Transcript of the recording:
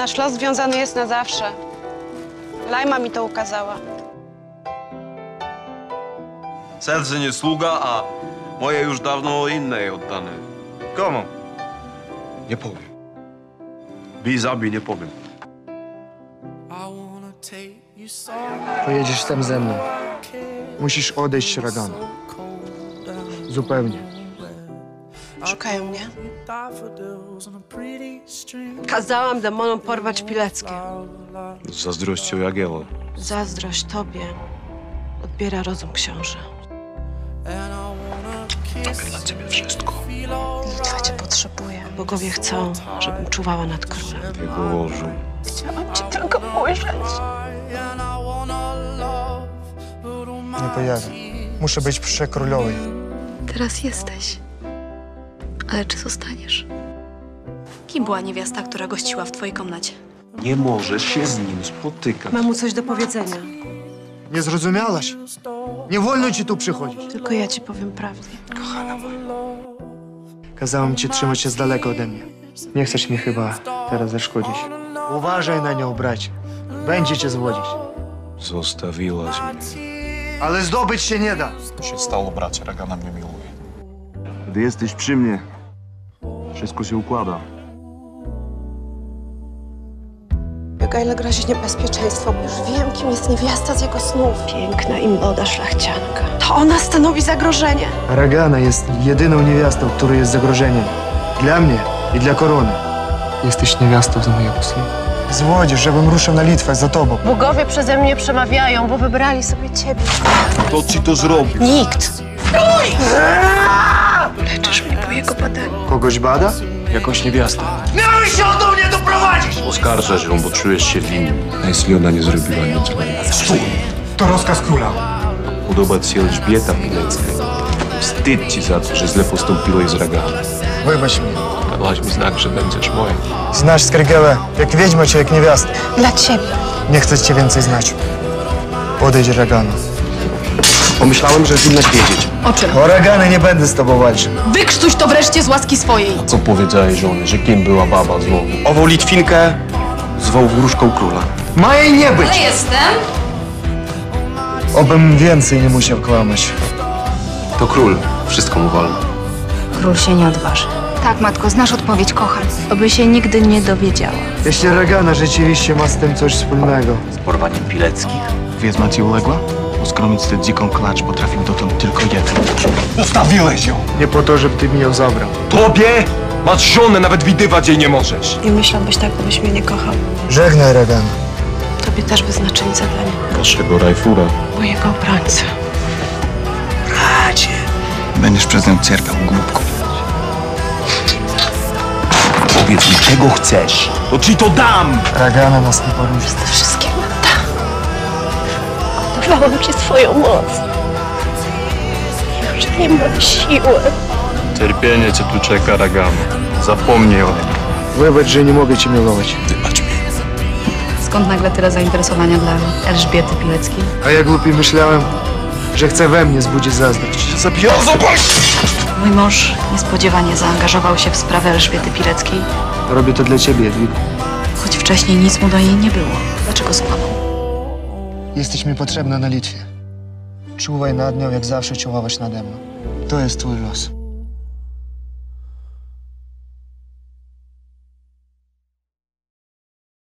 Nasz los związany jest na zawsze. Lajma mi to ukazała. Serce nie sługa, a moje już dawno innej oddane. Komu? Nie powiem. Bij, zabij, nie powiem. Pojedziesz tam ze mną. Musisz odejść, Ragana. Zupełnie. Szukają mnie. Kazałam demonom porwać Pileckie. Zazdrościł Jagiełło. Zazdrość tobie odbiera rozum książę. Robię dla ciebie wszystko. Litwa cię potrzebuje. Bogowie chcą, żebym czuwała nad królem. Jego łożu. Chciałam cię tylko ujrzeć. Nie pojawię. Muszę być przy królowej. Teraz jesteś. Ale czy zostaniesz? Kim była niewiasta, która gościła w twojej komnacie? Nie możesz się z nim spotykać. Mam mu coś do powiedzenia. Nie zrozumiałaś? Nie wolno ci tu przychodzić. Tylko ja ci powiem prawdę. Kochana moja. Kazałam ci trzymać się z daleka ode mnie. Nie chcesz mi chyba teraz zaszkodzić. Uważaj na nią, bracie. Będzie cię zwodzić. Zostawiłaś mnie. Ale zdobyć się nie da. To się stało, bracie. Ragana mnie miłuje. Gdy jesteś przy mnie, wszystko się układa. Jagiełło grozi niebezpieczeństwo. Już wiem, kim jest niewiasta z jego snów. Piękna i młoda szlachcianka. To ona stanowi zagrożenie. Ragana jest jedyną niewiastą, która jest zagrożeniem. Dla mnie i dla korony. Jesteś niewiastą z mojego snu. Złodzisz, żebym ruszył na Litwę za tobą. Bogowie przeze mnie przemawiają, bo wybrali sobie ciebie. Kto ci to zrobił? Nikt. Stój! Leczysz mnie po jego badaniu. Kogoś bada? Jakąś niewiastę. Miałeś się do mnie doprowadzić! Oskarżasz ją, bo czujesz się winny. A jeśli ona nie zrobiła nic złego? Stój! To rozkaz króla. Podoba ci się Elżbieta Pilecka. Wstyd ci za to, że źle postąpiłeś z Raganą. Wybacz mnie. Dałaś mi znak, że będziesz moja. Znasz Skirgiełę jak wiedźma czy jak niewiasta. Dla ciebie. Nie chcę cię więcej znać. Odejdź, Ragana. Pomyślałem, że powinnaś wiedzieć. O czym? O Ragany nie będę z tobą walczył. Wykrztuś to wreszcie z łaski swojej. A co powiedziałeś żonie, że kim była baba z Wołu? Ową Litwinkę zwoł wróżką króla. Ma jej nie być! Ale jestem. Obym więcej nie musiał kłamać. To król. Wszystko mu wolno. Król się nie odważy. Tak, matko, znasz odpowiedź, kocham. Oby się nigdy nie dowiedziała. Jeśli Ragana rzeczywiście ma z tym coś wspólnego. Z porwaniem Pileckich? Wiedźma ci uległa? Poskromić tę dziką klacz potrafił dotąd tylko jeden. Zostawiłeś ją! Nie po to, żeby ty mi ją zabrał. Tobie? Masz żonę, nawet widywać jej nie możesz. Nie myślałbyś tak, gdybyś mnie nie kochał. Żegnaj, Ragana. Tobie też wyznaczyli zadanie. Waszego Rajfura. Mojego obrońcy. Bracie. Będziesz przez nią cierpiał, głupko. Powiedz mi, czego chcesz? To ci to dam! Ragana nas nie poruszy. Z tym wszystkim dawałam ci swoją moc. Już nie mam siły. Cierpienie cię tu czeka, Ragana. Zapomnij o nim. Wybacz, że nie mogę cię miłować. Wybacz mi. Skąd nagle tyle zainteresowania dla Elżbiety Pileckiej? A ja głupi myślałem, że chce we mnie zbudzić zazdrość. Zabijam. Mój mąż niespodziewanie zaangażował się w sprawę Elżbiety Pileckiej. Robię to dla ciebie, Jadwigo. Choć wcześniej nic mu do niej nie było. Dlaczego skłamał? Jesteś mi potrzebna na Litwie. Czuwaj nad nią, jak zawsze czuwałaś nade mną. To jest twój los.